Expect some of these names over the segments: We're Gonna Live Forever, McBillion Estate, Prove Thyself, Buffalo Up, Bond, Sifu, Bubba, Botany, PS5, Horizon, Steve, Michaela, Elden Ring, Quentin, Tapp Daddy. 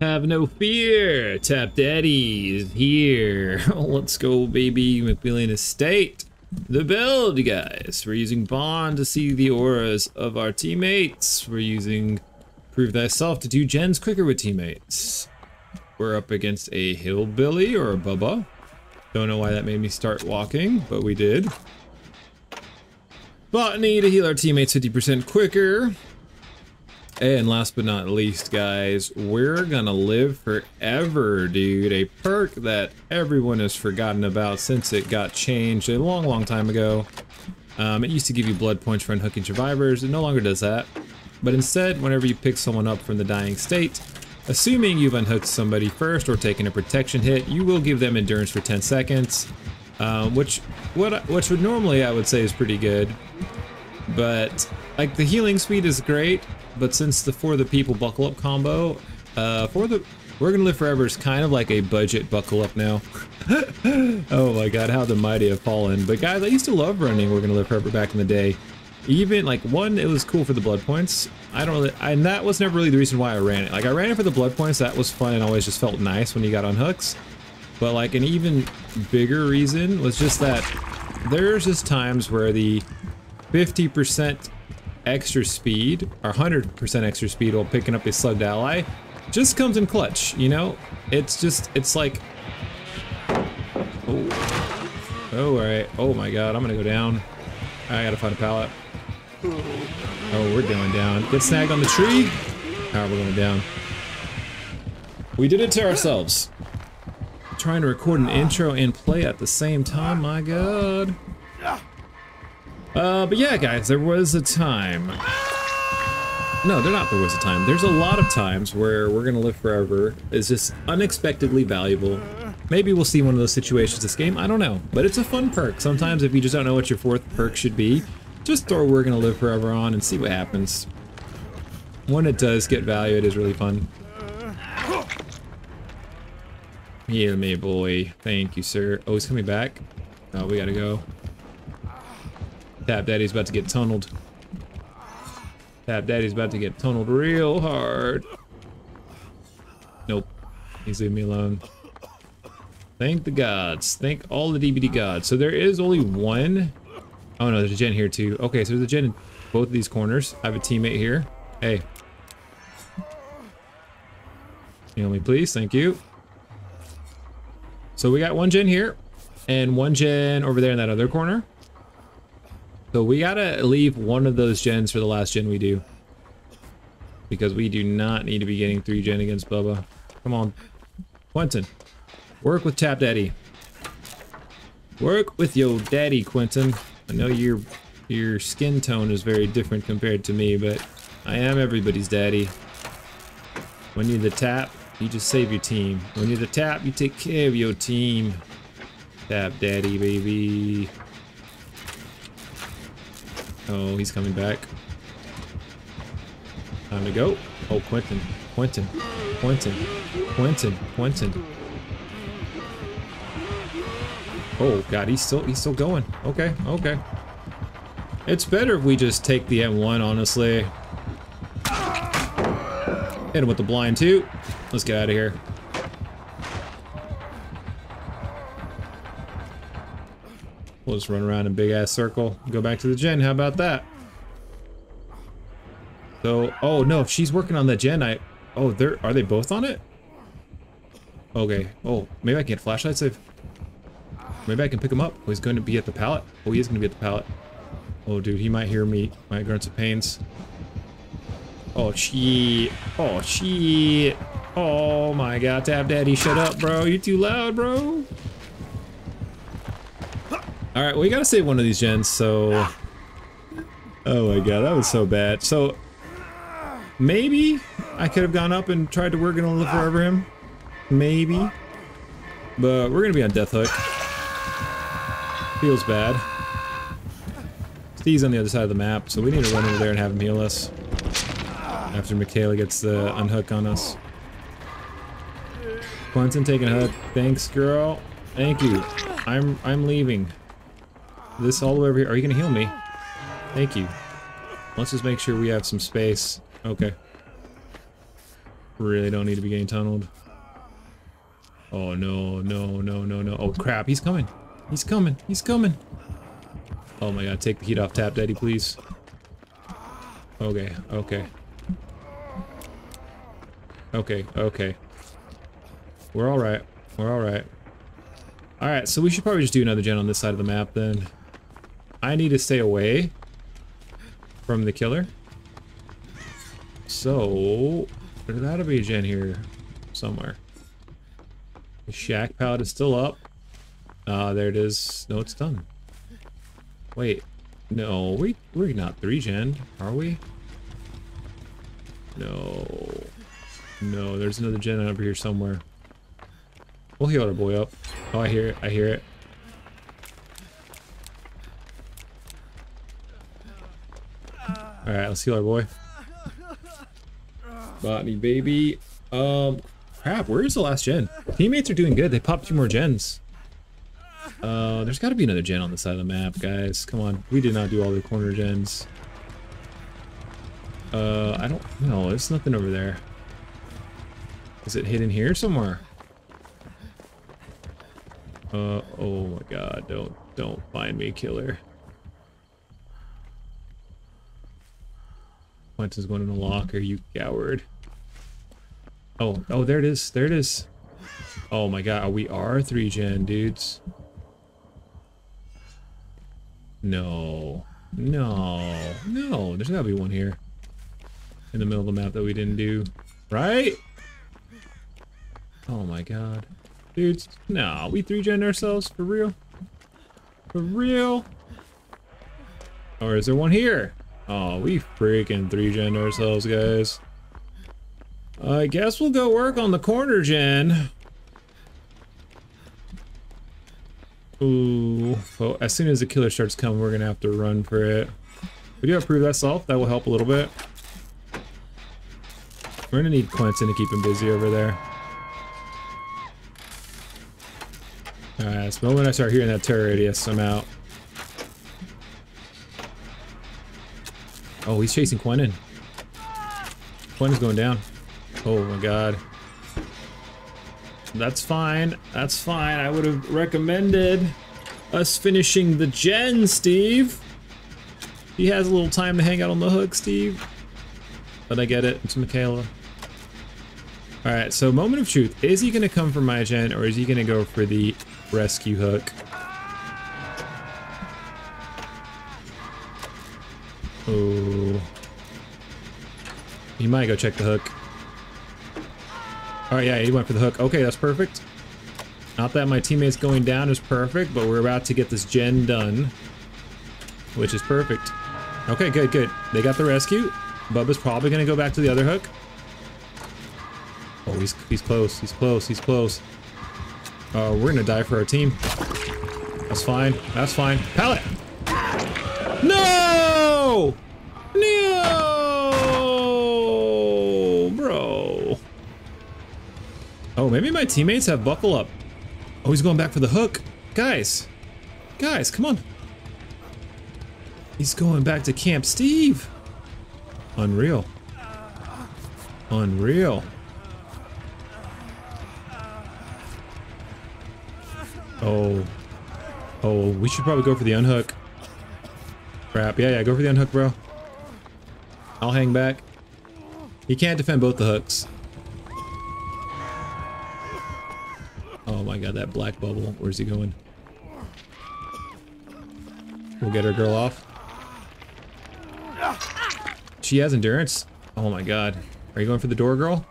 Have no fear, Tapp Daddy is here. Let's go, baby. McBillion Estate. The build, you guys. We're using Bond to see the auras of our teammates. We're using Prove Thyself to do gens quicker with teammates. We're up against a hillbilly or a Bubba. Don't know why that made me start walking, but we did. Botany to heal our teammates 50% quicker. And last but not least, guys, we're gonna live forever, dude. A perk that everyone has forgotten about since it got changed a long, long time ago. It used to give you blood points for unhooking survivors. It no longer does that. But instead, whenever you pick someone up from the dying state, assuming you've unhooked somebody first or taken a protection hit, you will give them endurance for 10 seconds. Which would normally, I would say, is pretty good. But, like, the healing speed is great. But since the For the People Buckle Up combo, We're Gonna Live Forever is kind of like a budget Buckle Up now. Oh my god, how the mighty have fallen. But guys, I used to love running We're Gonna Live Forever back in the day. Even, like, one, it was cool for the blood points. And that was never really the reason why I ran it. Like, I ran it for the blood points, that was fun and always just felt nice when you got on hooks. But, like, an even bigger reason was just that there's just times where the 50% extra speed or 100% extra speed while picking up a slugged ally just comes in clutch, you know? It's like, oh, all right. Oh my god, I'm gonna go down. I gotta find a pallet. Oh, we're going down. Get snagged on the tree. Alright, we're going down. We did it to ourselves. Trying to record an intro and play at the same time, my god. But yeah, guys, there was a time. No, they're not. There was a time. There's a lot of times where We're Gonna Live Forever is just unexpectedly valuable. Maybe we'll see one of those situations this game. I don't know, but it's a fun perk. Sometimes if you just don't know what your fourth perk should be, just throw We're Gonna Live Forever on and see what happens. When it does get value, it is really fun. Heal me, boy. Thank you, sir. Oh, he's coming back. Oh, we gotta go. Tapp Daddy's about to get tunneled. Tapp Daddy's about to get tunneled real hard. Nope. He's leaving me alone. Thank the gods. Thank all the DVD gods. So there is only one. Oh no, there's a gen here too. Okay, so there's a gen in both of these corners. I have a teammate here. Hey. Heal me, please. Thank you. So we got one gen here and one gen over there in that other corner. So we gotta leave one of those gens for the last gen we do. Because we do not need to be getting 3 gen against Bubba. Come on. Quentin. Work with Tapp Daddy. Work with yo daddy, Quentin. I know your skin tone is very different compared to me, but I am everybody's daddy. When you're the Tapp, you just save your team. When you're the Tapp, you take care of your team. Tapp Daddy, baby. Oh, he's coming back. Time to go. Oh, Quentin. Quentin. Quentin. Quentin. Quentin. Oh god, he's still going. Okay, okay. It's better if we just take the M1, honestly. Hit him with the blind too. Let's get out of here. We'll just run around in a big ass circle. Go back to the gen. How about that? So, oh no, if she's working on the gen, oh, are they both on it? Okay. Oh, maybe I can get flashlight save. Maybe I can pick him up. Oh, he's going to be at the pallet. Oh, he is going to be at the pallet. Oh, dude, he might hear me. My grunts of pains. Oh, shit. Oh, shit. Oh my god, Tapp Daddy, shut up, bro. You're too loud, bro. All right, well, we gotta save one of these gens, so... Oh my god, that was so bad. So, maybe I could have gone up and tried to We're Gonna Live Forever him. Maybe. But we're gonna be on death hook. Feels bad. Steve's on the other side of the map, so we need to run over there and have him heal us. After Michaela gets the unhook on us. Quentin taking a hook. Thanks, girl. Thank you. I'm leaving. This all the way over here. Are you gonna heal me? Thank you. Let's just make sure we have some space. Okay. Really don't need to be getting tunneled. Oh no, no, no, no, no. Oh crap, he's coming. He's coming. He's coming. Oh my god, take the heat off Tapp Daddy, please. Okay, okay. Okay, okay. We're alright. We're alright. Alright, so we should probably just do another gen on this side of the map then. I need to stay away from the killer. So, there's gotta be a gen here somewhere. The shack pallet is still up. There it is. No, it's done. Wait. No, we're not 3-gen, are we? No. No, there's another gen over here somewhere. We'll heal our boy up. Oh, I hear it. I hear it. Alright, let's heal our boy. Botany, baby. Crap, where is the last gen? Teammates are doing good. They popped 2 more gens. There's got to be another gen on the side of the map, guys. Come on, we did not do all the corner gens. I don't know. There's nothing over there. Is it hidden here somewhere? Oh my god, don't find me, killer. Quentin's going in the locker, you coward. Oh, oh, there it is, there it is. Oh my god, we are 3-gen, dudes. No, no, no, there's gotta be one here in the middle of the map that we didn't do, right? Oh my god. Dudes, nah, we 3-gen ourselves, for real? For real? Or is there one here? Oh, we freaking 3-gen ourselves, guys. I guess we'll go work on the corner gen. Ooh, well, as soon as the killer starts coming, we're gonna have to run for it. We do have Prove Thyself, that will help a little bit. We're gonna need Quentin to keep him busy over there. Alright, so the moment I start hearing that terror radius, I'm out. Oh, he's chasing Quentin. Quentin's going down. Oh my god. That's fine. That's fine. I would have recommended us finishing the gen, Steve. He has a little time to hang out on the hook, Steve. But I get it. It's Michaela. Alright, so moment of truth. Is he going to come for my gen or is he going to go for the rescue hook? Oh. He might go check the hook. Alright, yeah, he went for the hook. Okay, that's perfect. Not that my teammate's going down is perfect, but we're about to get this gen done. Which is perfect. Okay, good, good. They got the rescue. Bubba's probably going to go back to the other hook. Oh, he's close, he's close, he's close. We're gonna die for our team. That's fine, that's fine. Pallet! No! No! Bro. Oh, maybe my teammates have Buffalo Up. Oh, he's going back for the hook. Guys. Guys, come on. He's going back to Camp Steve. Unreal. Unreal. Oh, oh, we should probably go for the unhook. Crap, yeah, yeah, go for the unhook, bro. I'll hang back. He can't defend both the hooks. Oh my god, that black bubble. Where's he going? We'll get our girl off. She has endurance. Oh my god. Are you going for the door, girl?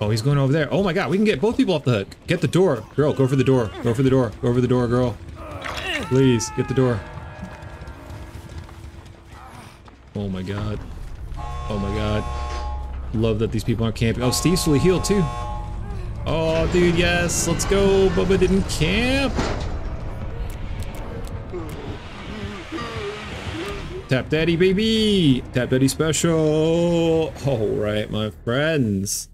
Oh, he's going over there. Oh my god, we can get both people off the hook. Get the door. Girl, go for the door. Go for the door. Go for the door, girl. Please, get the door. Oh my god. Oh my god. Love that these people aren't camping. Oh, Steve's fully healed too. Oh, dude, yes. Let's go. Bubba didn't camp. Tapp Daddy, baby. Tapp Daddy special. Alright, my friends.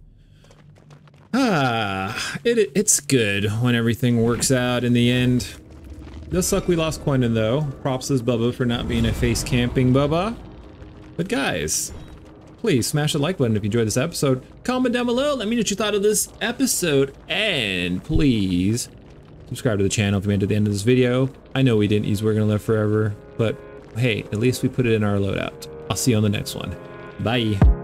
Ah, it's good when everything works out in the end. Does suck we lost Quentin though. Props to Bubba for not being a face camping Bubba. But guys, Please smash the like button if you enjoyed this episode. Comment down below, let me know what you thought of this episode, and please subscribe to the channel if you made it to the end of this video. I know we didn't use We're Gonna Live Forever, but hey, at least we put it in our loadout. I'll see you on the next one. Bye.